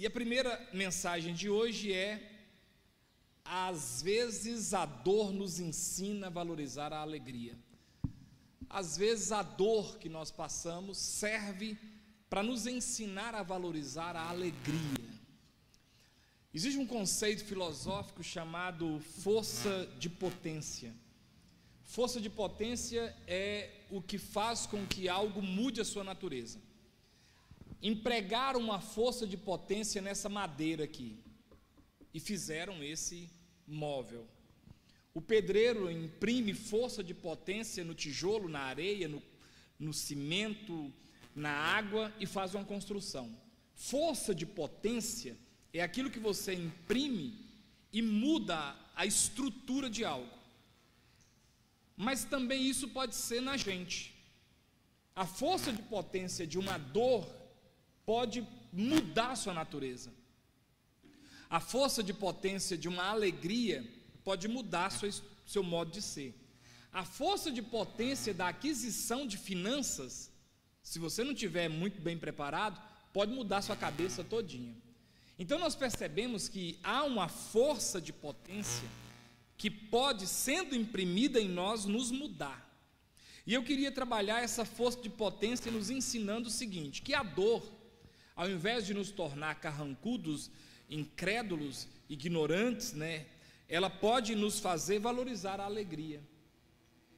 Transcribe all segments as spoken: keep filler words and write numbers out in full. E a primeira mensagem de hoje é: às vezes a dor nos ensina a valorizar a alegria. Às vezes a dor que nós passamos serve para nos ensinar a valorizar a alegria. Existe um conceito filosófico chamado força de potência. Força de potência é o que faz com que algo mude a sua natureza. Empregaram uma força de potência nessa madeira aqui e fizeram esse móvel. O pedreiro imprime força de potência no tijolo, na areia, no, no cimento, na água e faz uma construção. Força de potência é aquilo que você imprime e muda a estrutura de algo. Mas também isso pode ser na gente. A força de potência de uma dor pode mudar a sua natureza. A força de potência de uma alegria pode mudar seu, seu modo de ser. A força de potência da aquisição de finanças, se você não estiver muito bem preparado, pode mudar sua cabeça todinha. Então nós percebemos que há uma força de potência que pode, sendo imprimida em nós, nos mudar. E eu queria trabalhar essa força de potência nos ensinando o seguinte: que a dor, ao invés de nos tornar carrancudos, incrédulos, ignorantes, né, ela pode nos fazer valorizar a alegria.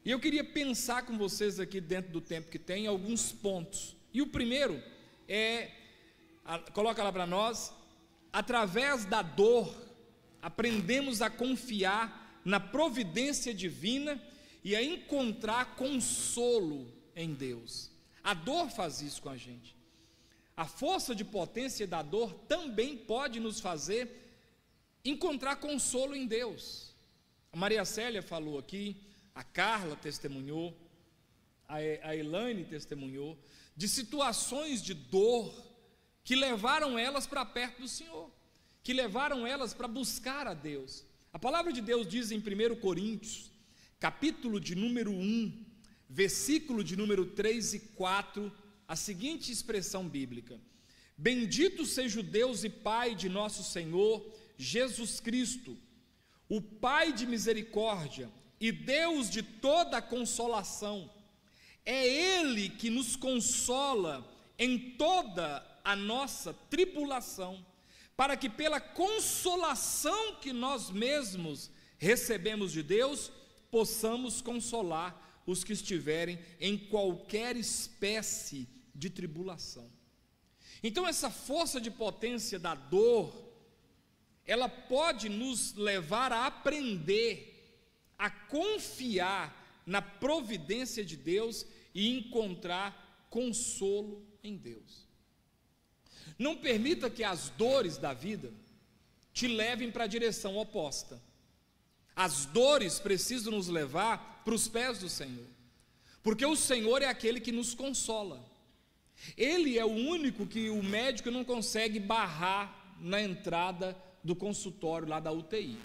E eu queria pensar com vocês aqui, dentro do tempo que tem, alguns pontos. E o primeiro é, a, coloca lá para nós: através da dor, aprendemos a confiar na providência divina e a encontrar consolo em Deus. A dor faz isso com a gente. A força de potência da dor também pode nos fazer encontrar consolo em Deus. A Maria Célia falou aqui, a Carla testemunhou, a Elaine testemunhou, de situações de dor que levaram elas para perto do Senhor, que levaram elas para buscar a Deus. A palavra de Deus diz em primeiro Coríntios, capítulo de número um, versículo de número três e quatro, a seguinte expressão bíblica: bendito seja o Deus e Pai de nosso Senhor Jesus Cristo, o Pai de misericórdia e Deus de toda consolação. É Ele que nos consola em toda a nossa tribulação, para que pela consolação que nós mesmos recebemos de Deus, possamos consolar os que estiverem em qualquer espécie de tribulação. Então essa força de potência da dor, ela pode nos levar a aprender a confiar na providência de Deus e encontrar consolo em Deus. Não permita que as dores da vida te levem para a direção oposta. As dores precisam nos levar para os pés do Senhor, porque o Senhor é aquele que nos consola. Ele é o único que o médico não consegue barrar na entrada do consultório lá da U T I.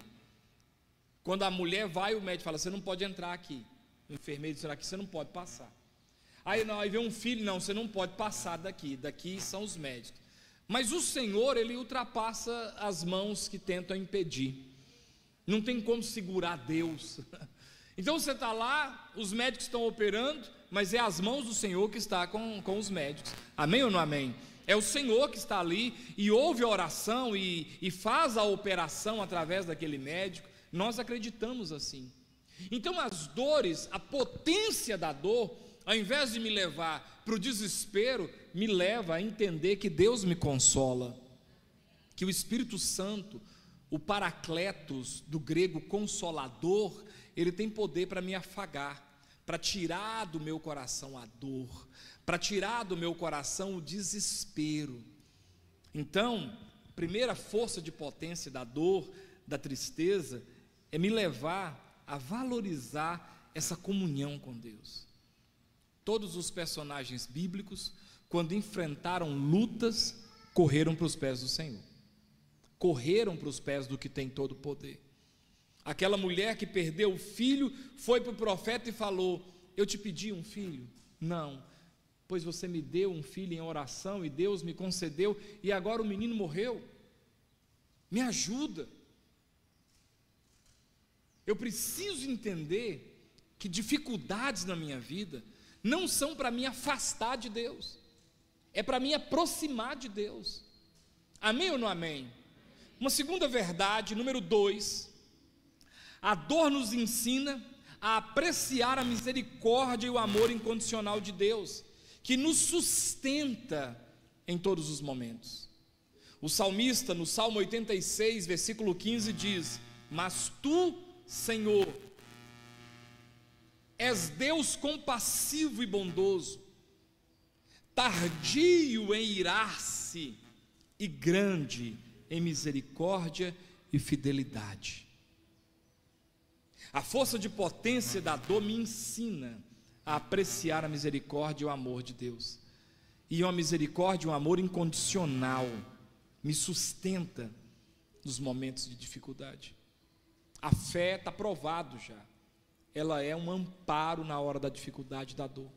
Quando a mulher vai, o médico fala: você não pode entrar aqui. O enfermeiro diz: aqui você não pode passar. Aí, não, aí vem um filho: não, você não pode passar daqui, daqui são os médicos. Mas o Senhor, Ele ultrapassa as mãos que tentam impedir. Não tem como segurar Deus. Então você está lá, os médicos estão operando, mas é as mãos do Senhor que está com, com os médicos. Amém ou não amém? É o Senhor que está ali e ouve a oração e, e faz a operação através daquele médico. Nós acreditamos assim. Então as dores, a potência da dor, ao invés de me levar para o desespero, me leva a entender que Deus me consola, que o Espírito Santo, o Paracletos, do grego consolador, ele tem poder para me afagar, para tirar do meu coração a dor, para tirar do meu coração o desespero. Então, a primeira força de potência da dor, da tristeza, é me levar a valorizar essa comunhão com Deus. Todos os personagens bíblicos, quando enfrentaram lutas, correram para os pés do Senhor. Correram para os pés do que tem todo o poder. Aquela mulher que perdeu o filho, foi para o profeta e falou: eu te pedi um filho? Não. pois você me deu um filho em oração e Deus me concedeu e agora o menino morreu. Me ajuda. Eu preciso entender que dificuldades na minha vida não são para me afastar de Deus, é para me aproximar de Deus. Amém ou não amém? Uma segunda verdade, número dois, a dor nos ensina a apreciar a misericórdia e o amor incondicional de Deus, que nos sustenta em todos os momentos. O salmista, no Salmo oitenta e seis, versículo quinze, diz: mas tu, Senhor, és Deus compassivo e bondoso, tardio em irar-se e grande em misericórdia e fidelidade. A força de potência da dor me ensina a apreciar a misericórdia e o amor de Deus, e uma misericórdia e um amor incondicional me sustenta nos momentos de dificuldade. A fé está provado já, ela é um amparo na hora da dificuldade, da dor.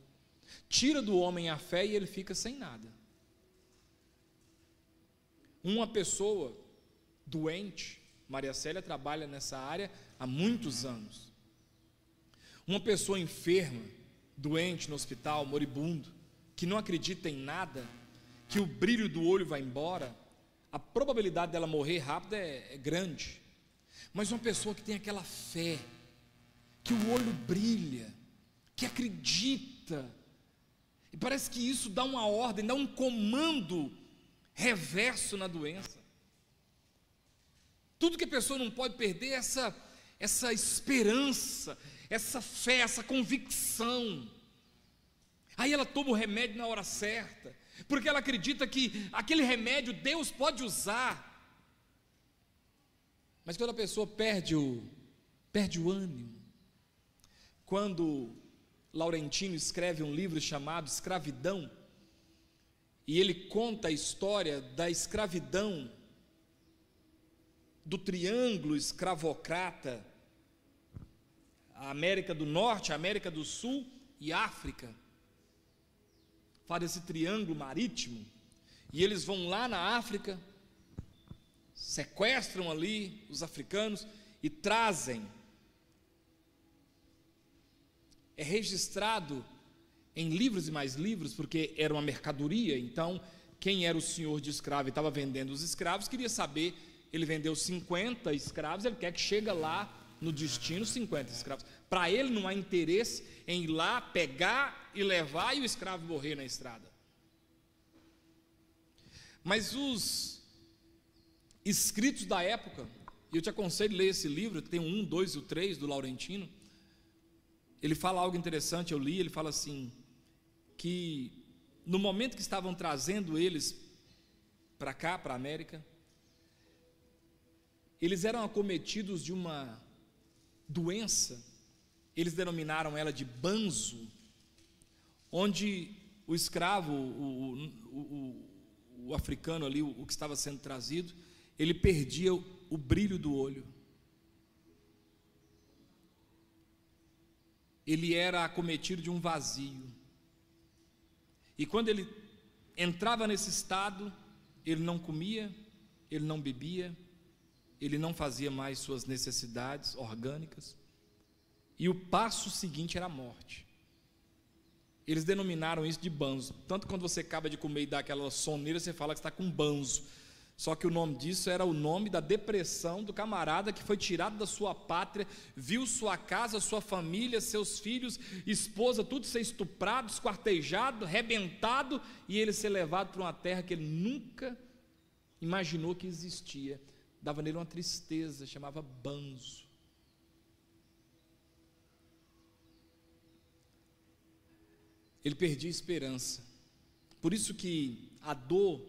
Tira do homem a fé e ele fica sem nada. Uma pessoa doente, Maria Célia trabalha nessa área há muitos anos, uma pessoa enferma, doente no hospital, moribundo, que não acredita em nada, que o brilho do olho vai embora, a probabilidade dela morrer rápido é, é grande. Mas uma pessoa que tem aquela fé, que o olho brilha, que acredita, e parece que isso dá uma ordem, dá um comando reverso na doença. Tudo que a pessoa não pode perder é essa, essa esperança, essa fé, essa convicção. Aí ela toma o remédio na hora certa, porque ela acredita que aquele remédio Deus pode usar. Mas quando a pessoa perde o, perde o ânimo, quando Laurentino escreve um livro chamado Escravidão, e ele conta a história da escravidão, do triângulo escravocrata, a América do Norte, a América do Sul e África, faz esse triângulo marítimo, e eles vão lá na África, sequestram ali os africanos e trazem. É registrado em livros e mais livros, porque era uma mercadoria. Então quem era o senhor de escravo e estava vendendo os escravos, queria saber, ele vendeu cinquenta escravos, ele quer que chegue lá no destino cinquenta escravos. Para ele não há interesse em ir lá, pegar e levar e o escravo morrer na estrada. Mas os escritos da época, e eu te aconselho a ler esse livro, tem o um, dois e o três do Laurentino, ele fala algo interessante, eu li, ele fala assim, que no momento que estavam trazendo eles para cá, para a América, eles eram acometidos de uma doença, eles denominaram ela de banzo, onde o escravo, o, o, o, o africano ali, o, o que estava sendo trazido, ele perdia o, o brilho do olho. Ele era acometido de um vazio. E quando ele entrava nesse estado, ele não comia, ele não bebia, ele não fazia mais suas necessidades orgânicas. E o passo seguinte era a morte. Eles denominaram isso de banzo. Tanto quando você acaba de comer e dá aquela soneira, você fala que está com banzo. Só que o nome disso era o nome da depressão do camarada que foi tirado da sua pátria, viu sua casa, sua família, seus filhos, esposa, tudo ser estuprado, esquartejado, arrebentado, e ele ser levado para uma terra que ele nunca imaginou que existia. Dava nele uma tristeza, chamava banzo. Ele perdia a esperança. Por isso que a dor,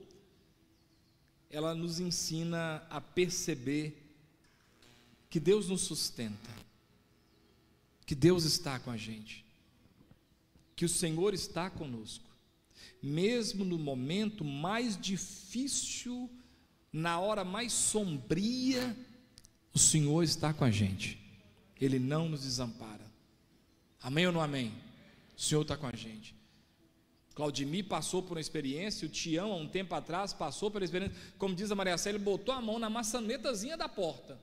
ela nos ensina a perceber que Deus nos sustenta, que Deus está com a gente, que o Senhor está conosco, mesmo no momento mais difícil, na hora mais sombria, o Senhor está com a gente, Ele não nos desampara. Amém ou não amém? O Senhor está com a gente. Claudimir passou por uma experiência, o Tião, há um tempo atrás, passou pela experiência, como diz a Maria Célia, botou a mão na maçanetazinha da porta.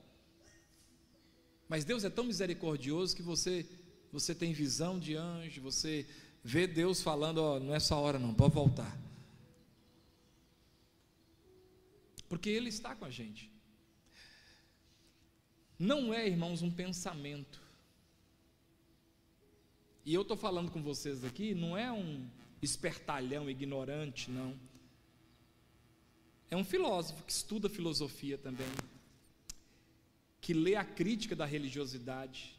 Mas Deus é tão misericordioso que você, você tem visão de anjo, você vê Deus falando, ó, não é só hora não, pode voltar. Porque Ele está com a gente. Não é, irmãos, um pensamento. E eu estou falando com vocês aqui, não é um espertalhão ignorante, não. É um filósofo que estuda filosofia também, que lê a crítica da religiosidade.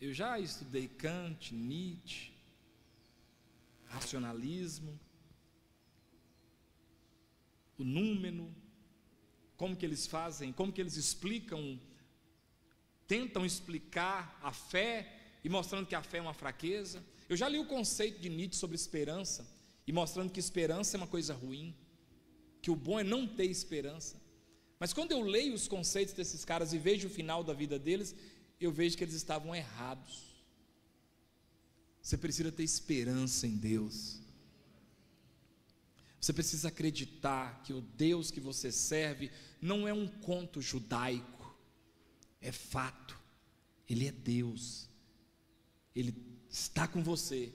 Eu já estudei Kant, Nietzsche, racionalismo, o Númeno, como que eles fazem, como que eles explicam, tentam explicar a fé e mostrando que a fé é uma fraqueza. Eu já li o conceito de Nietzsche sobre esperança e mostrando que esperança é uma coisa ruim, que o bom é não ter esperança. Mas quando eu leio os conceitos desses caras e vejo o final da vida deles, eu vejo que eles estavam errados. Você precisa ter esperança em Deus. Você precisa acreditar que o Deus que você serve não é um conto judaico, é fato. Ele é Deus. Ele está com você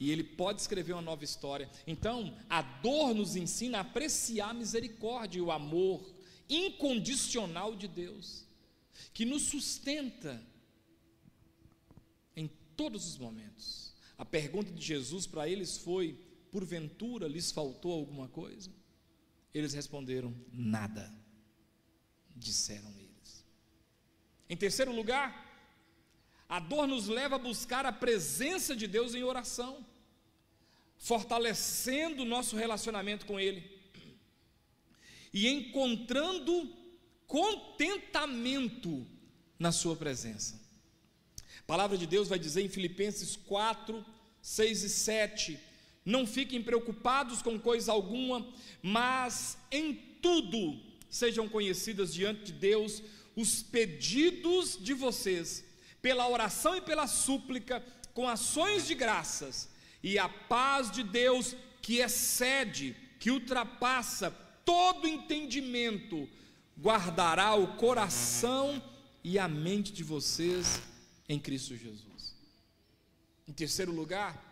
e Ele pode escrever uma nova história. Então a dor nos ensina a apreciar a misericórdia e o amor incondicional de Deus, que nos sustenta em todos os momentos. A pergunta de Jesus para eles foi: porventura lhes faltou alguma coisa? Eles responderam: nada, disseram eles. Em terceiro lugar, a dor nos leva a buscar a presença de Deus em oração, fortalecendo o nosso relacionamento com Ele e encontrando contentamento na sua presença. A palavra de Deus vai dizer em Filipenses quatro, seis e sete: não fiquem preocupados com coisa alguma, mas em tudo sejam conhecidas diante de Deus os pedidos de vocês, pela oração e pela súplica, com ações de graças, e a paz de Deus, que excede, que ultrapassa todo entendimento, guardará o coração e a mente de vocês em Cristo Jesus. Em terceiro lugar,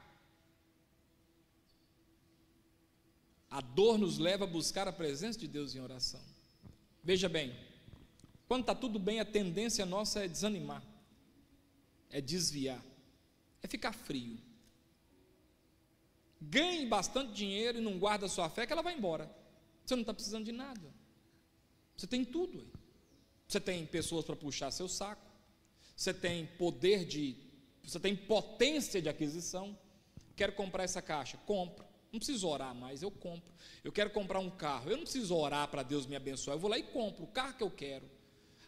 a dor nos leva a buscar a presença de Deus em oração. Veja bem, quando está tudo bem, a tendência nossa é desanimar, é desviar, é ficar frio. Ganhe bastante dinheiro e não guarda a sua fé, que ela vai embora. Você não está precisando de nada, você tem tudo aí. Você tem pessoas para puxar seu saco, você tem poder de, você tem potência de aquisição. Quero comprar essa caixa, compro, não preciso orar mais, eu compro. Eu quero comprar um carro, eu não preciso orar para Deus me abençoar, eu vou lá e compro o carro que eu quero.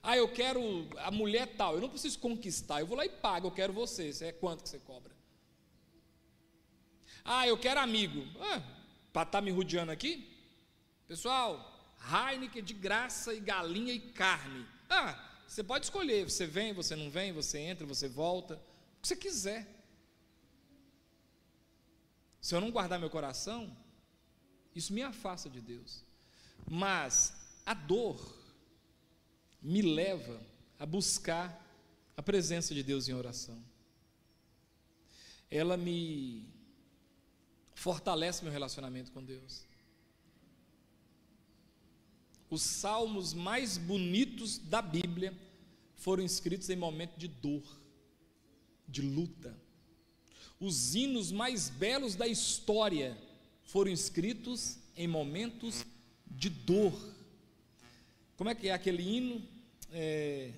Ah, eu quero a mulher tal, eu não preciso conquistar, eu vou lá e pago, eu quero você, é quanto que você cobra? Ah, eu quero amigo, ah, para estar me rodeando aqui, pessoal, Heineken de graça e galinha e carne. Ah, você pode escolher, você vem, você não vem, você entra, você volta, o que você quiser. Se eu não guardar meu coração, isso me afasta de Deus. Mas a dor me leva a buscar a presença de Deus em oração. Ela me fortalece meu relacionamento com Deus. Os salmos mais bonitos da Bíblia foram escritos em momento de dor, de luta. Os hinos mais belos da história foram escritos em momentos de dor. Como é que é aquele hino? É...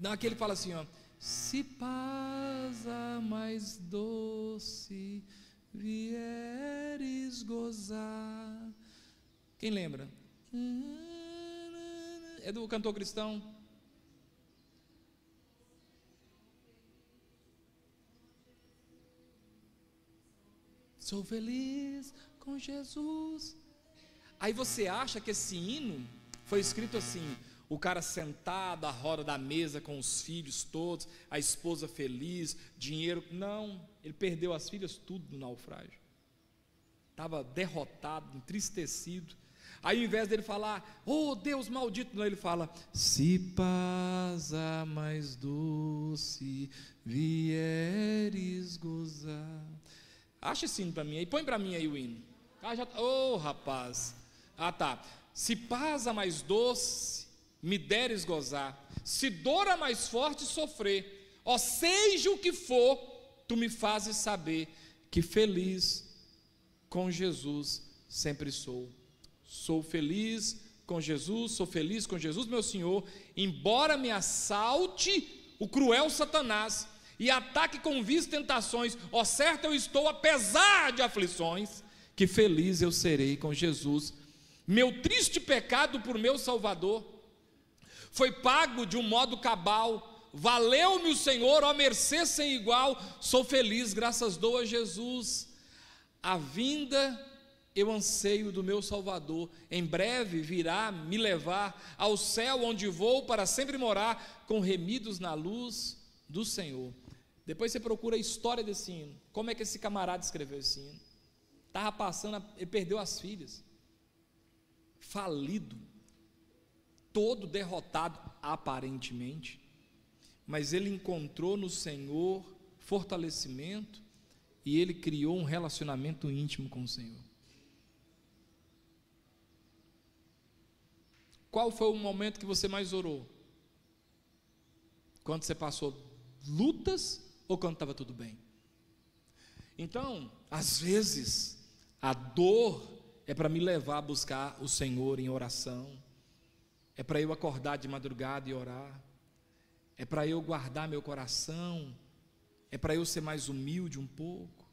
Não, aquele fala assim, ó: se paz a mais doce vieres gozar. Quem lembra? É do cantor cristão. Sou feliz com Jesus. Aí você acha que esse hino foi escrito assim: O cara sentado à roda da mesa com os filhos todos, a esposa feliz, dinheiro. Não, ele perdeu as filhas tudo no naufrágio. Estava derrotado, entristecido. Aí ao invés dele falar, oh Deus maldito, não, ele fala, se paz a mais doce vieres gozar. Acha esse hino para mim aí, põe para mim aí o hino. Ah, já, oh rapaz, ah tá, se paz a mais doce me deres gozar, se dor a mais forte sofrer, ó seja o que for, tu me fazes saber que feliz com Jesus sempre sou. Sou feliz com Jesus, sou feliz com Jesus meu Senhor, embora me assalte o cruel Satanás e ataque com vis tentações, ó certo eu estou apesar de aflições, que feliz eu serei com Jesus. Meu triste pecado por meu Salvador foi pago de um modo cabal, valeu-me o Senhor, ó mercê sem igual, sou feliz, graças dou a Jesus. A vinda eu anseio do meu Salvador, em breve virá me levar ao céu onde vou para sempre morar, com remidos na luz do Senhor. Depois você procura a história desse hino, como é que esse camarada escreveu esse hino. Estava passando, ele perdeu as filhas, falido, todo derrotado aparentemente, mas ele encontrou no Senhor fortalecimento e ele criou um relacionamento íntimo com o Senhor. Qual foi o momento que você mais orou? Quando você passou lutas ou quando estava tudo bem? Então, às vezes, a dor é para me levar a buscar o Senhor em oração, é para eu acordar de madrugada e orar, é para eu guardar meu coração, é para eu ser mais humilde um pouco.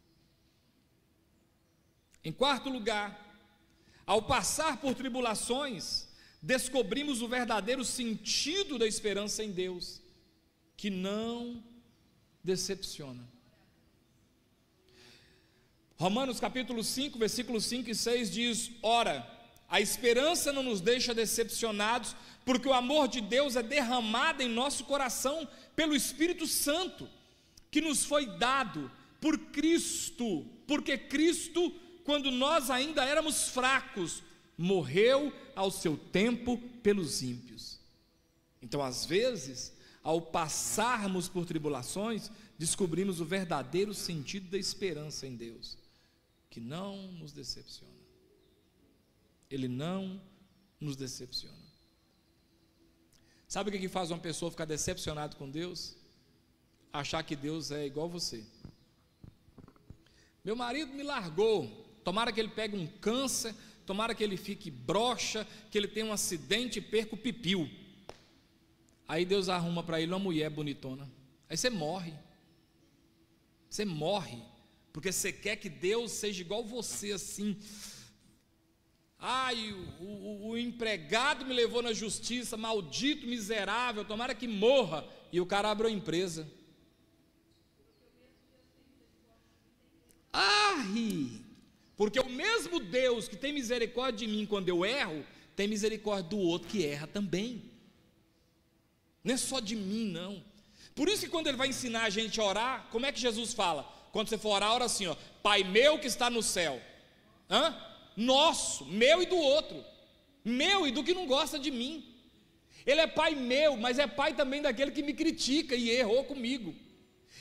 Em quarto lugar, ao passar por tribulações, descobrimos o verdadeiro sentido da esperança em Deus, que não decepciona. Romanos capítulo cinco, versículos cinco e seis diz, ora, a esperança não nos deixa decepcionados, porque o amor de Deus é derramado em nosso coração pelo Espírito Santo, que nos foi dado por Cristo, porque Cristo, quando nós ainda éramos fracos, morreu ao seu tempo pelos ímpios. Então, às vezes, ao passarmos por tribulações, descobrimos o verdadeiro sentido da esperança em Deus, que não nos decepciona. Ele não nos decepciona. Sabe o que faz uma pessoa ficar decepcionada com Deus? Achar que Deus é igual você. Meu marido me largou, tomara que ele pegue um câncer, tomara que ele fique broxa, que ele tenha um acidente e perca o pipiu. Aí Deus arruma para ele uma mulher bonitona. Aí você morre. Você morre, porque você quer que Deus seja igual você assim. Ai, o, o, o empregado me levou na justiça, maldito, miserável, tomara que morra. E o cara abre uma empresa. Ai! Porque o mesmo Deus que tem misericórdia de mim quando eu erro, tem misericórdia do outro que erra também. Não é só de mim, não. Por isso que quando ele vai ensinar a gente a orar, como é que Jesus fala? Quando você for orar, ora assim, ó, Pai meu que está no céu. Hã? Nosso, meu e do outro. Meu e do que não gosta de mim. Ele é Pai meu, mas é Pai também daquele que me critica e errou comigo.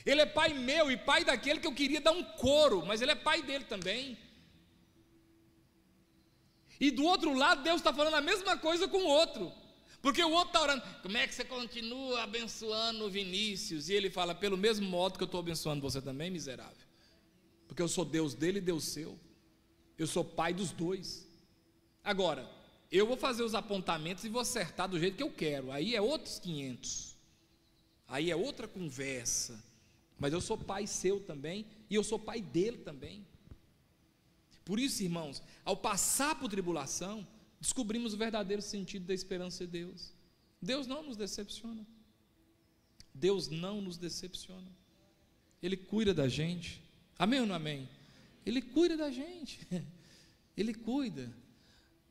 Ele é Pai meu e Pai daquele que eu queria dar um coro, mas ele é Pai dele também. E do outro lado, Deus está falando a mesma coisa com o outro, porque o outro está orando, como é que você continua abençoando o Vinícius? E ele fala, pelo mesmo modo que eu estou abençoando você também, miserável, porque eu sou Deus dele e Deus seu, eu sou Pai dos dois. Agora, eu vou fazer os apontamentos e vou acertar do jeito que eu quero, aí é outros quinhentos, aí é outra conversa, mas eu sou Pai seu também, e eu sou Pai dele também. Por isso, irmãos, ao passar por tribulação, descobrimos o verdadeiro sentido da esperança de Deus. Deus não nos decepciona. Deus não nos decepciona. Ele cuida da gente. Amém ou não amém? Ele cuida da gente. Ele cuida.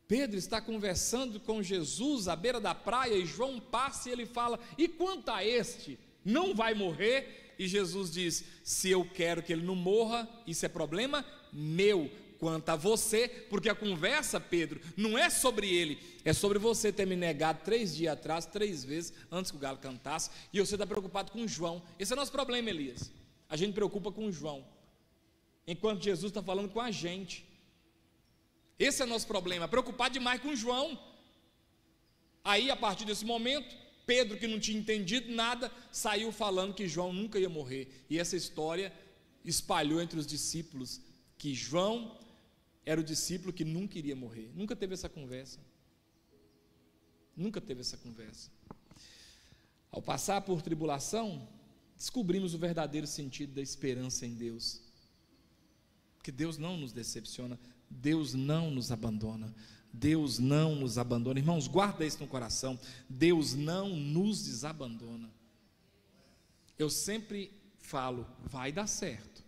Pedro está conversando com Jesus à beira da praia e João passa e ele fala: e quanto a este, não vai morrer? E Jesus diz: se eu quero que ele não morra, isso é problema meu, quanto a você, porque a conversa, Pedro, não é sobre ele, é sobre você ter me negado três dias atrás, três vezes, antes que o galo cantasse, e você está preocupado com João. Esse é o nosso problema, Elias, a gente preocupa com João, enquanto Jesus está falando com a gente. Esse é o nosso problema, preocupar demais com João. Aí, a partir desse momento, Pedro, que não tinha entendido nada, saiu falando que João nunca ia morrer, e essa história espalhou entre os discípulos, que João era o discípulo que nunca iria morrer. Nunca teve essa conversa, nunca teve essa conversa. Ao passar por tribulação, descobrimos o verdadeiro sentido da esperança em Deus, porque Deus não nos decepciona, Deus não nos abandona, Deus não nos abandona. Irmãos, guarda isso no coração, Deus não nos desabandona. Eu sempre falo, vai dar certo,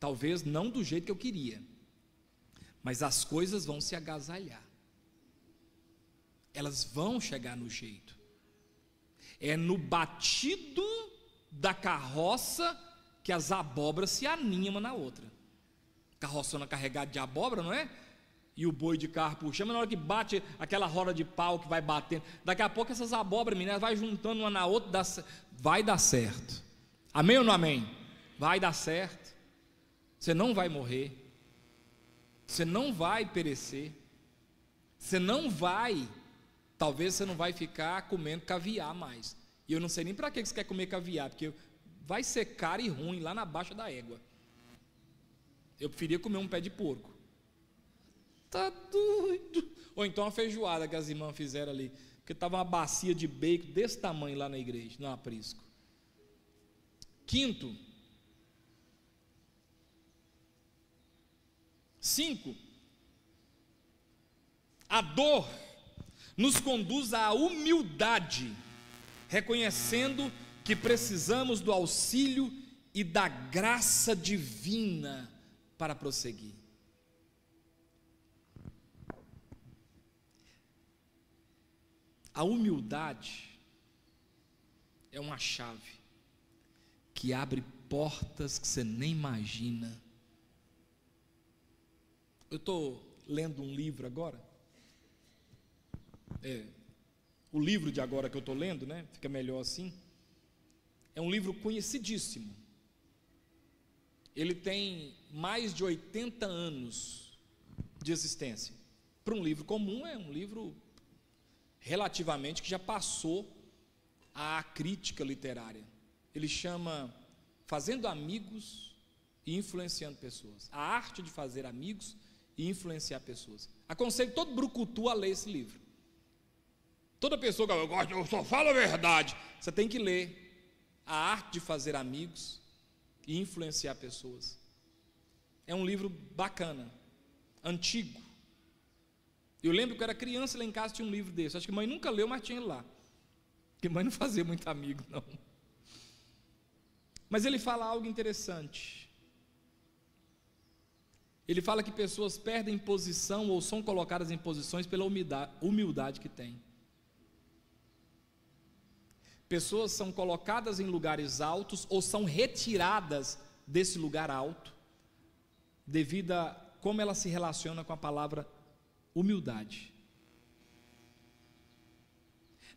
talvez não do jeito que eu queria, mas as coisas vão se agasalhar, elas vão chegar no jeito. É no batido da carroça que as abóboras se animam na outra. Carroçona carregada de abóbora, não é? E o boi de carro puxando, na hora que bate aquela roda de pau que vai batendo, daqui a pouco essas abóboras, meninas, vai juntando uma na outra, dá, vai dar certo. Amém ou não amém? Vai dar certo, você não vai morrer, você não vai perecer, você não vai, talvez você não vai ficar comendo caviar mais, e eu não sei nem para que você quer comer caviar, porque vai ser caro e ruim lá na baixa da égua. Eu preferia comer um pé de porco. Tá doido. Ou então a feijoada que as irmãs fizeram ali, porque estava uma bacia de bacon desse tamanho lá na igreja, no aprisco. Quinto. Cinco. A dor nos conduz à humildade, reconhecendo que precisamos do auxílio e da graça divina para prosseguir. A humildade é uma chave que abre portas que você nem imagina. Eu estou lendo um livro agora, é, o livro de agora que eu estou lendo, né? Fica melhor assim. É um livro conhecidíssimo, ele tem mais de oitenta anos de existência. Para um livro comum, é um livro relativamente que já passou à crítica literária. Ele chama Fazendo Amigos e Influenciando Pessoas, a arte de fazer amigos e influenciar pessoas. Aconselho todo brucutu a ler esse livro. Toda pessoa que eu gosto, eu só falo a verdade. Você tem que ler a arte de fazer amigos e influenciar pessoas. É um livro bacana, antigo. Eu lembro que eu era criança e lá em casa tinha um livro desse. Acho que mãe nunca leu, mas tinha ele lá, porque mãe não fazia muito amigo não. Mas ele fala algo interessante. Ele fala que pessoas perdem posição ou são colocadas em posições pela humildade que têm. Pessoas são colocadas em lugares altos ou são retiradas desse lugar alto devido a como ela se relaciona com a palavra humildade.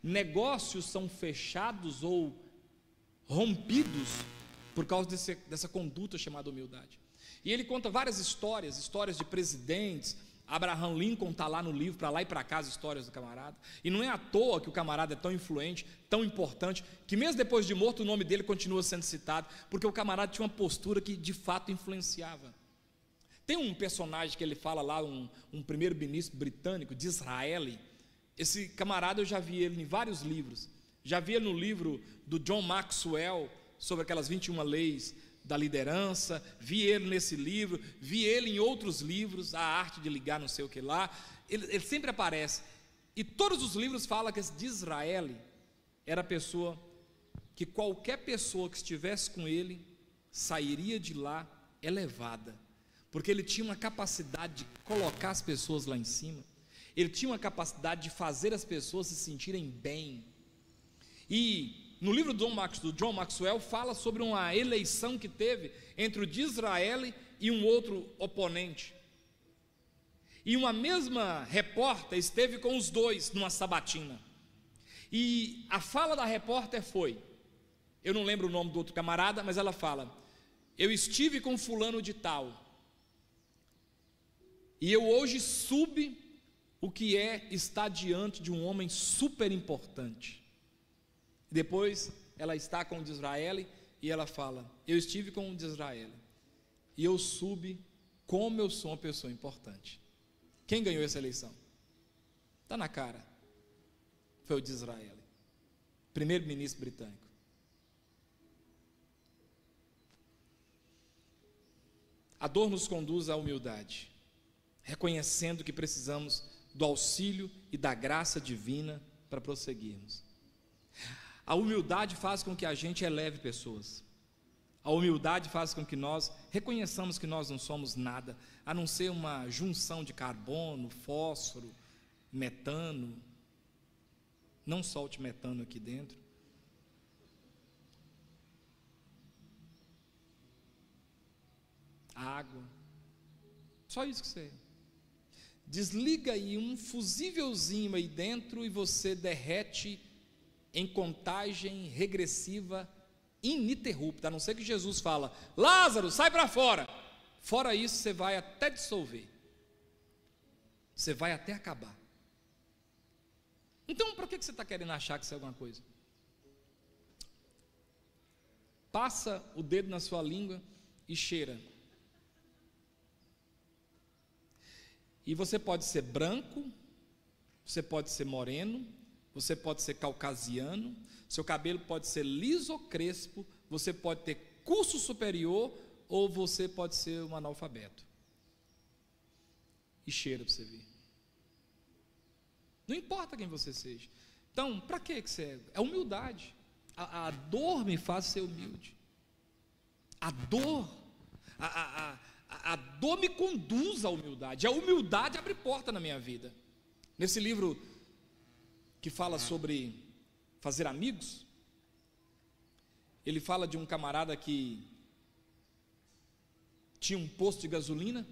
Negócios são fechados ou rompidos por causa desse, dessa conduta chamada humildade. E ele conta várias histórias, histórias de presidentes. Abraham Lincoln está lá no livro, para lá e para cá, as histórias do camarada. E não é à toa que o camarada é tão influente, tão importante, que mesmo depois de morto o nome dele continua sendo citado, porque o camarada tinha uma postura que de fato influenciava. Tem um personagem que ele fala lá, um, um primeiro-ministro britânico, Disraeli. Esse camarada eu já vi ele em vários livros. Já vi ele no livro do John Maxwell, sobre aquelas vinte e uma leis da liderança, vi ele nesse livro, vi ele em outros livros, a arte de ligar não sei o que lá, ele, ele sempre aparece, e todos os livros falam que esse Disraeli era a pessoa, que qualquer pessoa que estivesse com ele, sairia de lá elevada, porque ele tinha uma capacidade de colocar as pessoas lá em cima. Ele tinha uma capacidade de fazer as pessoas se sentirem bem. E no livro do John Maxwell, do John Maxwell fala sobre uma eleição que teve entre o Disraeli e um outro oponente. E uma mesma repórter esteve com os dois numa sabatina. E a fala da repórter foi, eu não lembro o nome do outro camarada, mas ela fala, eu estive com fulano de tal, e eu hoje soube o que é estar diante de um homem super importante. Depois ela está com o Disraeli e ela fala, eu estive com o Disraeli, e eu soube como eu sou uma pessoa importante. Quem ganhou essa eleição? Está na cara. Foi o Disraeli, primeiro-ministro britânico. A dor nos conduz à humildade, reconhecendo que precisamos do auxílio e da graça divina para prosseguirmos. A humildade faz com que a gente eleve pessoas. A humildade faz com que nós reconheçamos que nós não somos nada, a não ser uma junção de carbono, fósforo, metano. Não solte metano aqui dentro. Água. Só isso que você é. Desliga aí um fusívelzinho aí dentro e você derrete em contagem regressiva ininterrupta. A não ser que Jesus fala, Lázaro, sai para fora. Fora isso, você vai até dissolver. Você vai até acabar. Então, para que você está querendo achar que isso é alguma coisa? Passa o dedo na sua língua e cheira. E você pode ser branco, você pode ser moreno, você pode ser caucasiano, seu cabelo pode ser liso ou crespo, você pode ter curso superior ou você pode ser um analfabeto. E cheira para você ver. Não importa quem você seja. Então, para que que você é? É humildade. A, a dor me faz ser humilde. A dor, a, a, a, a dor me conduz à humildade. A humildade abre porta na minha vida. Nesse livro que fala sobre fazer amigos, ele fala de um camarada que tinha um posto de gasolina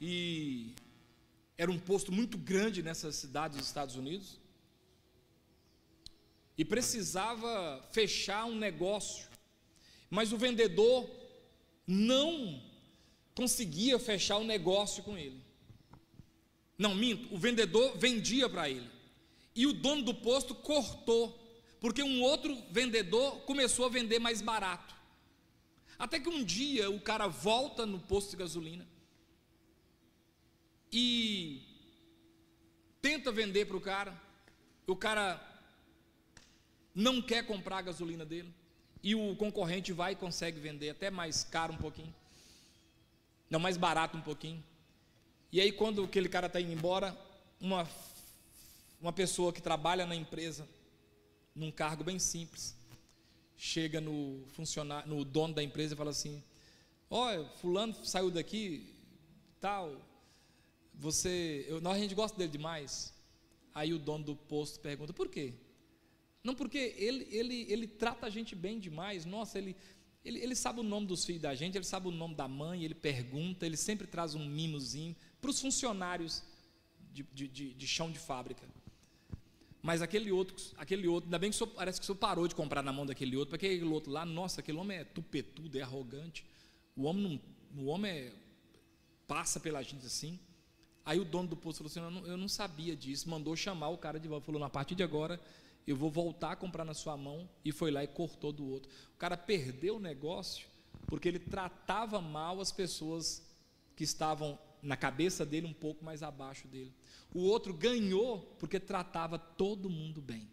e era um posto muito grande nessa cidade dos Estados Unidos e precisava fechar um negócio, mas o vendedor não conseguia fechar o negócio com ele. Não, minto, o vendedor vendia para ele e o dono do posto cortou, porque um outro vendedor começou a vender mais barato, até que um dia o cara volta no posto de gasolina e tenta vender para o cara, o cara não quer comprar a gasolina dele, e o concorrente vai e consegue vender até mais caro um pouquinho, não, mais barato um pouquinho, e aí quando aquele cara está indo embora, uma, uma pessoa que trabalha na empresa, num cargo bem simples, chega no, funcionário, no dono da empresa e fala assim, olha, fulano saiu daqui, tal... Você, eu, nós a gente gosta dele demais. Aí o dono do posto pergunta, por quê? Não, porque ele, ele, ele trata a gente bem demais. Nossa, ele, ele, ele sabe o nome dos filhos da gente, ele sabe o nome da mãe, ele pergunta, ele sempre traz um mimozinho para os funcionários de, de, de, de chão de fábrica. Mas aquele outro, aquele outro, ainda bem que o senhor, parece que o senhor parou de comprar na mão daquele outro, porque aquele outro lá, nossa, aquele homem é tupetudo, é arrogante. O homem, não, o homem é, passa pela gente assim. Aí o dono do posto falou assim, eu não, eu não sabia disso, mandou chamar o cara de volta, falou, a partir de agora, eu vou voltar a comprar na sua mão, e foi lá e cortou do outro. O cara perdeu o negócio, porque ele tratava mal as pessoas que estavam na cabeça dele, um pouco mais abaixo dele. O outro ganhou, porque tratava todo mundo bem.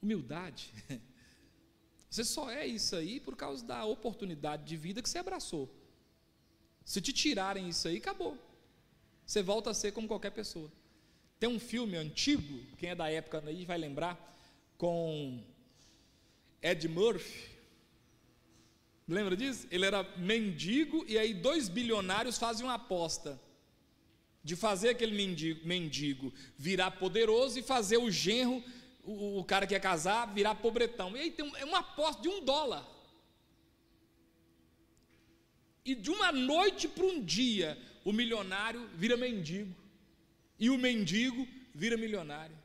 Humildade. Você só é isso aí por causa da oportunidade de vida que você abraçou. Se te tirarem isso aí, acabou. Você volta a ser como qualquer pessoa. Tem um filme antigo, quem é da época aí vai lembrar, com Ed Murphy, Lembra disso? Ele era mendigo e aí dois bilionários fazem uma aposta de fazer aquele mendigo, mendigo virar poderoso e fazer o genro, o, o cara que ia casar, virar pobretão. E aí tem uma aposta de um dólar. E de uma noite para um dia, o milionário vira mendigo. E o mendigo vira milionário.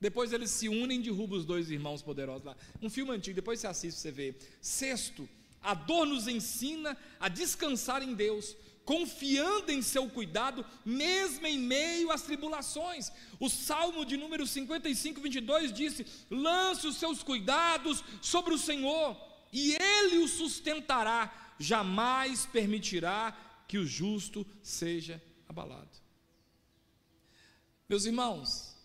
Depois eles se unem e derrubam os dois irmãos poderosos lá. Um filme antigo, depois você assiste, você vê. Sexto, a dor nos ensina a descansar em Deus, confiando em seu cuidado, mesmo em meio às tribulações. O Salmo de número cinquenta e cinco, vinte e dois disse: lance os seus cuidados sobre o Senhor, e Ele o sustentará, jamais permitirá que o justo seja abalado. Meus irmãos,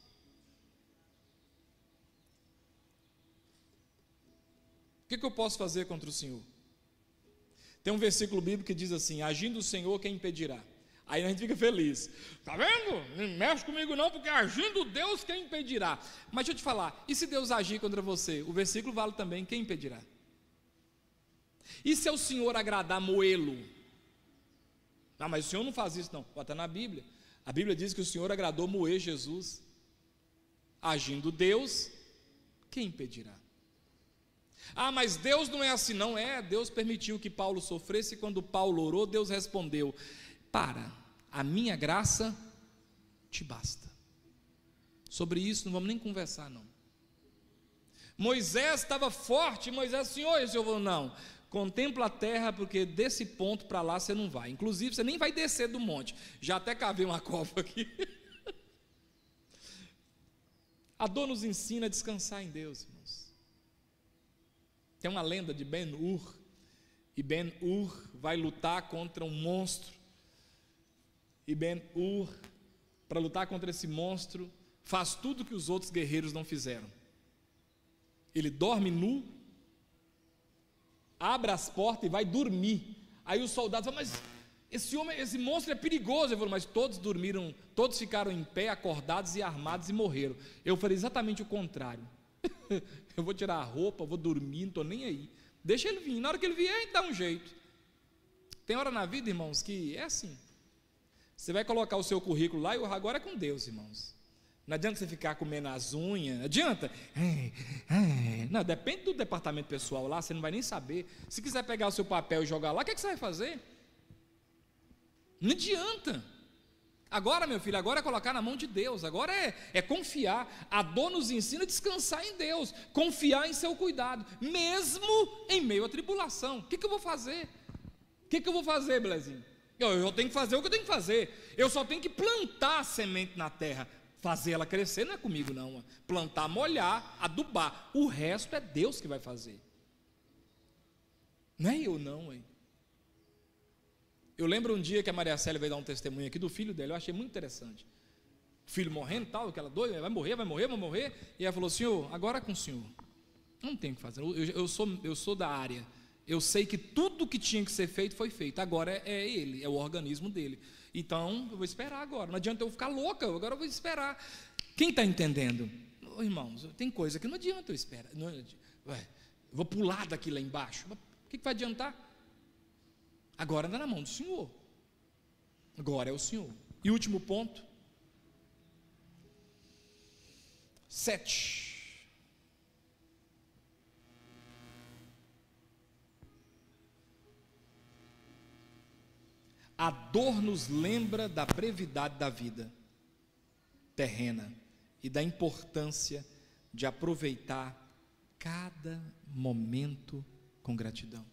o que, que eu posso fazer contra o Senhor? Tem um versículo bíblico que diz assim: agindo o Senhor, quem impedirá? Aí a gente fica feliz. Está vendo? Não mexe comigo não, porque agindo Deus, quem impedirá? Mas deixa eu te falar, e se Deus agir contra você? O versículo vale também: quem impedirá? E se é o Senhor agradar moê-lo? Ah, mas o Senhor não faz isso não. Está na Bíblia. A Bíblia diz que o Senhor agradou moer Jesus. Agindo Deus, quem impedirá? Ah, mas Deus não é assim, não é? Deus permitiu que Paulo sofresse, e quando Paulo orou, Deus respondeu: para, a minha graça te basta. Sobre isso não vamos nem conversar não. Moisés estava forte, Moisés, Senhor, e o Senhor falou: não, contempla a terra, porque desse ponto para lá você não vai, inclusive você nem vai descer do monte, já até cavei uma cova aqui. A dor nos ensina a descansar em Deus, irmãos. Tem uma lenda de Ben-Ur, e Ben-Ur vai lutar contra um monstro, e Ben-Ur, para lutar contra esse monstro, faz tudo que os outros guerreiros não fizeram. Ele dorme nu, abre as portas e vai dormir. Aí os soldados falam: mas esse homem, esse monstro é perigoso. Ele falou: mas todos dormiram, todos ficaram em pé, acordados e armados, e morreram. Eu falei exatamente o contrário. Eu vou tirar a roupa, vou dormir, não estou nem aí. Deixa ele vir, na hora que ele vier, dá um jeito. Tem hora na vida, irmãos, que é assim. Você vai colocar o seu currículo lá, e agora é com Deus, irmãos. Não adianta você ficar comendo as unhas, adianta? Não, depende do departamento pessoal lá, você não vai nem saber. Se quiser pegar o seu papel e jogar lá, o que é que você vai fazer? Não adianta. Agora, meu filho, agora é colocar na mão de Deus, agora é, é confiar. A dor nos ensina a descansar em Deus, confiar em seu cuidado, mesmo em meio à tribulação. O que, que eu vou fazer? O que, que eu vou fazer, Belezinho? Eu, eu tenho que fazer o que eu tenho que fazer, eu só tenho que plantar a semente na terra, fazer ela crescer não é comigo não, plantar, molhar, adubar, o resto é Deus que vai fazer, não é eu não, hein? Eu lembro um dia que a Maria Célia veio dar um testemunho aqui do filho dela, eu achei muito interessante. O filho morrendo e tal, aquela doida, vai morrer, vai morrer, vai morrer. E ela falou: Senhor, agora é com o Senhor. Não tem o que fazer, eu, eu, sou, eu sou da área. Eu sei que tudo que tinha que ser feito foi feito. Agora é, é ele, é o organismo dele. Então eu vou esperar agora. Não adianta eu ficar louca, agora eu vou esperar. Quem está entendendo? Oh, irmãos, tem coisa que não adianta eu esperar. Não adianta. Ué, vou pular daqui lá embaixo. Mas o que, que vai adiantar? Agora anda na mão do Senhor, agora é o Senhor. E último ponto, sete, a dor nos lembra da brevidade da vida terrena e da importância de aproveitar cada momento com gratidão.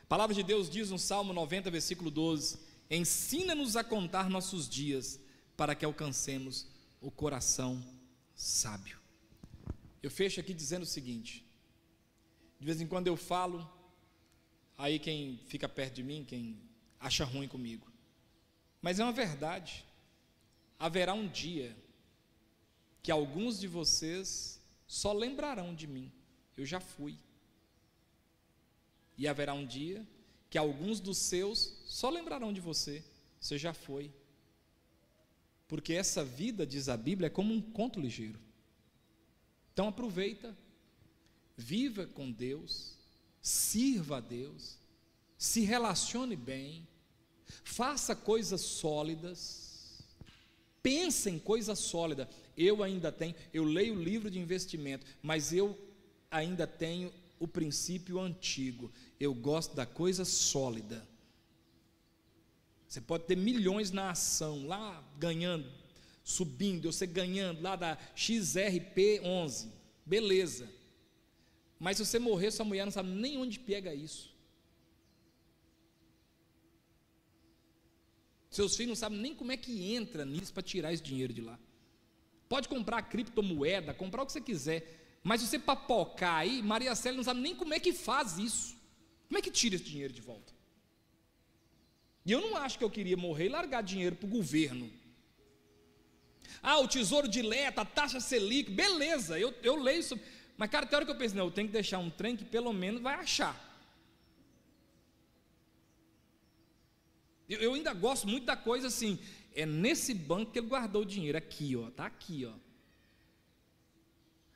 A palavra de Deus diz no Salmo noventa, versículo doze: ensina-nos a contar nossos dias, para que alcancemos o coração sábio. Eu fecho aqui dizendo o seguinte: de vez em quando eu falo, aí quem fica perto de mim, quem acha ruim comigo, mas é uma verdade. Haverá um dia que alguns de vocês só lembrarão de mim, eu já fui. E haverá um dia que alguns dos seus só lembrarão de você, você já foi. Porque essa vida, diz a Bíblia, é como um conto ligeiro. Então aproveita, viva com Deus, sirva a Deus, se relacione bem, faça coisas sólidas, pense em coisas sólidas. Eu ainda tenho, eu leio o livro de investimento, mas eu ainda tenho o princípio antigo, eu gosto da coisa sólida. Você pode ter milhões na ação, lá ganhando, subindo, você ganhando lá da X R P onze, beleza, mas se você morrer, sua mulher não sabe nem onde pega isso, seus filhos não sabem nem como é que entra nisso para tirar esse dinheiro de lá. Pode comprar criptomoeda, comprar o que você quiser, mas você papocar aí, Maria Célia não sabe nem como é que faz isso, como é que tira esse dinheiro de volta. E eu não acho que eu queria morrer e largar dinheiro para o governo. Ah, o Tesouro Direto, a taxa selic, beleza, eu, eu leio isso, mas cara, tem hora que eu penso, não, eu tenho que deixar um trem que pelo menos vai achar. Eu, eu ainda gosto muito da coisa assim, é nesse banco que ele guardou o dinheiro, aqui ó, tá aqui ó.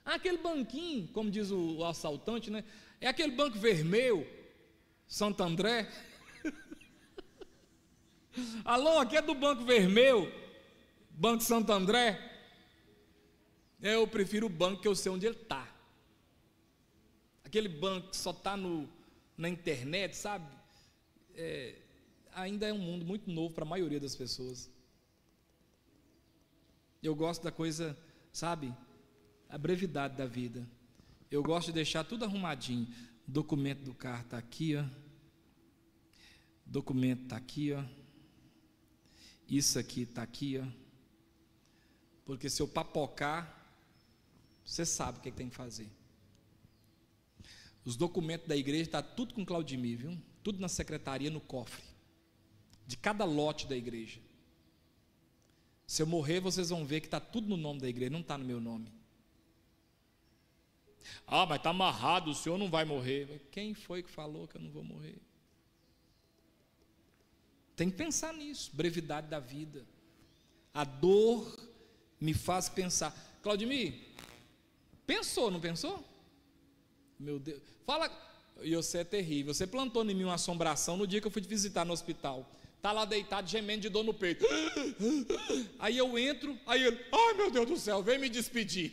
Aquele banquinho, como diz o assaltante, né? É aquele banco vermelho, Santo André. Alô, aqui é do Banco Vermelho, Banco Santo André. Eu prefiro o banco que eu sei onde ele está. Aquele banco que só está na internet, sabe? É, ainda é um mundo muito novo para a maioria das pessoas. Eu gosto da coisa, sabe? A brevidade da vida. Eu gosto de deixar tudo arrumadinho. Documento do carro está aqui, ó. Documento está aqui, ó. Isso aqui está aqui, ó. Porque se eu papocar, você sabe o que, é que tem que fazer. Os documentos da igreja estão tá tudo com Claudimir, viu? Tudo na secretaria, no cofre. De cada lote da igreja. Se eu morrer, vocês vão ver que está tudo no nome da igreja, não está no meu nome. Ah, mas está amarrado, o senhor não vai morrer. Quem foi que falou que eu não vou morrer? Tem que pensar nisso, brevidade da vida. A dor me faz pensar. Claudimir, pensou, não pensou? Meu Deus, fala. E você é terrível, você plantou em mim uma assombração no dia que eu fui te visitar no hospital. Está lá deitado, gemendo de dor no peito. Aí eu entro, aí ele, ai meu Deus do céu, vem me despedir.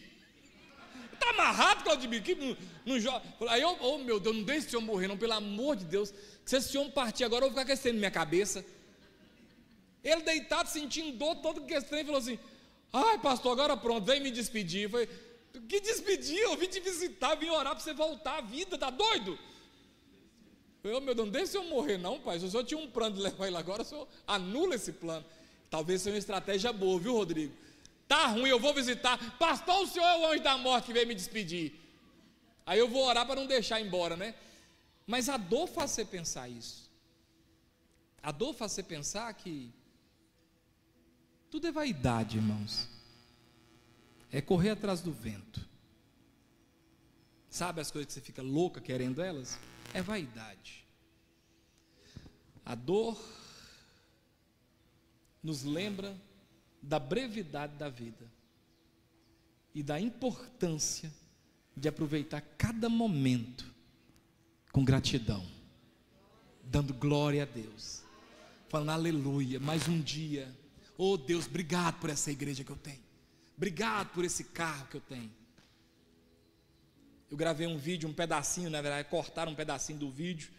Está amarrado, Claudimir, que não, não joga. Aí eu, oh meu Deus, não deixe o senhor morrer, não, pelo amor de Deus. Se esse senhor partir agora, eu vou ficar crescendo na minha cabeça. Ele deitado, sentindo dor, todo que estranho, falou assim: ai, pastor, agora pronto, vem me despedir. Eu falei: que despedir? Eu vim te visitar, vim orar para você voltar à vida, tá doido? Eu, oh meu Deus, não deixe o senhor morrer, não, pai. Se o senhor tinha um plano de levar ele agora, o senhor anula esse plano. Talvez seja uma estratégia boa, viu, Rodrigo? Tá ruim, eu vou visitar. Pastor, o senhor é o anjo da morte que veio me despedir. Aí eu vou orar para não deixar embora, né? Mas a dor faz você pensar isso. A dor faz você pensar que tudo é vaidade, irmãos. É correr atrás do vento. Sabe as coisas que você fica louca querendo elas? É vaidade. A dor nos lembra da brevidade da vida e da importância de aproveitar cada momento com gratidão, dando glória a Deus, falando aleluia, mais um dia. Oh Deus, obrigado por essa igreja que eu tenho, obrigado por esse carro que eu tenho. Eu gravei um vídeo, um pedacinho, na verdade cortaram um pedacinho do vídeo,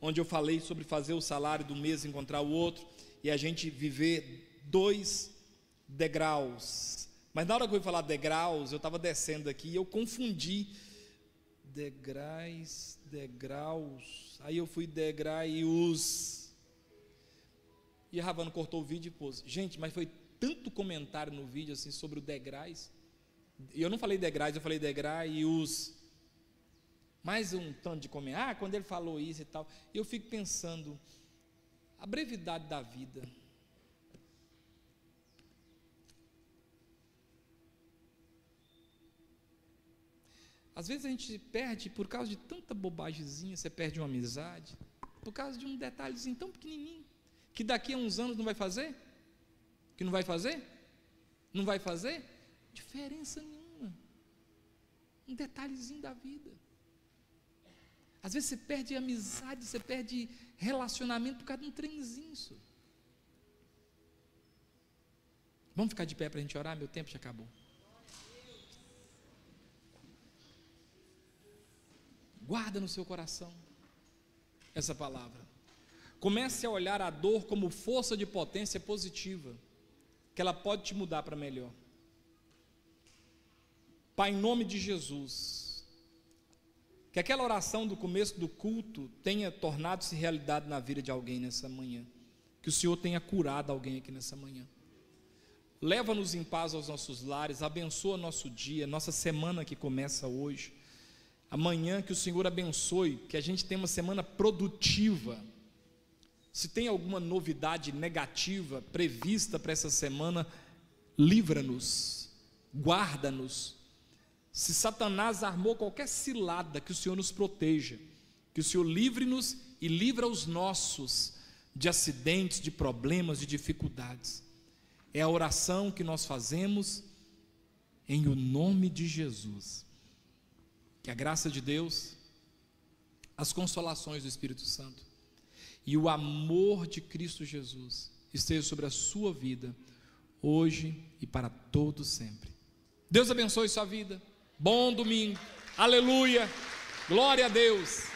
onde eu falei sobre fazer o salário do mês encontrar o outro, e a gente viver dois degraus. Mas na hora que eu ia falar degraus, eu estava descendo aqui e eu confundi degrais, degraus. Aí eu fui degraios. E a Ravano cortou o vídeo e pôs. Gente, mas foi tanto comentário no vídeo assim sobre o degrais. E eu não falei degrais, eu falei degraios. Mais um tanto de comentário. Ah, quando ele falou isso e tal. Eu fico pensando a brevidade da vida. Às vezes a gente perde, por causa de tanta bobagemzinha, você perde uma amizade, por causa de um detalhezinho tão pequenininho, que daqui a uns anos não vai fazer? Que não vai fazer? Não vai fazer? Diferença nenhuma. Um detalhezinho da vida. Às vezes você perde amizade, você perde relacionamento por causa de um trenzinho. Só. Vamos ficar de pé para a gente orar? Meu tempo já acabou. Guarda no seu coração essa palavra. Comece a olhar a dor como força de potência positiva, que ela pode te mudar para melhor. Pai, em nome de Jesus, que aquela oração do começo do culto tenha tornado-se realidade na vida de alguém nessa manhã, que o Senhor tenha curado alguém aqui nessa manhã. Leva-nos em paz aos nossos lares, abençoa nosso dia, nossa semana que começa hoje, amanhã, que o Senhor abençoe, que a gente tenha uma semana produtiva. Se tem alguma novidade negativa prevista para essa semana, livra-nos, guarda-nos. Se Satanás armou qualquer cilada, que o Senhor nos proteja, que o Senhor livre-nos e livra os nossos de acidentes, de problemas, de dificuldades. É a oração que nós fazemos em o nome de Jesus. Que a graça de Deus, as consolações do Espírito Santo e o amor de Cristo Jesus esteja sobre a sua vida, hoje e para todo sempre. Deus abençoe sua vida. Bom domingo. Aleluia. Glória a Deus.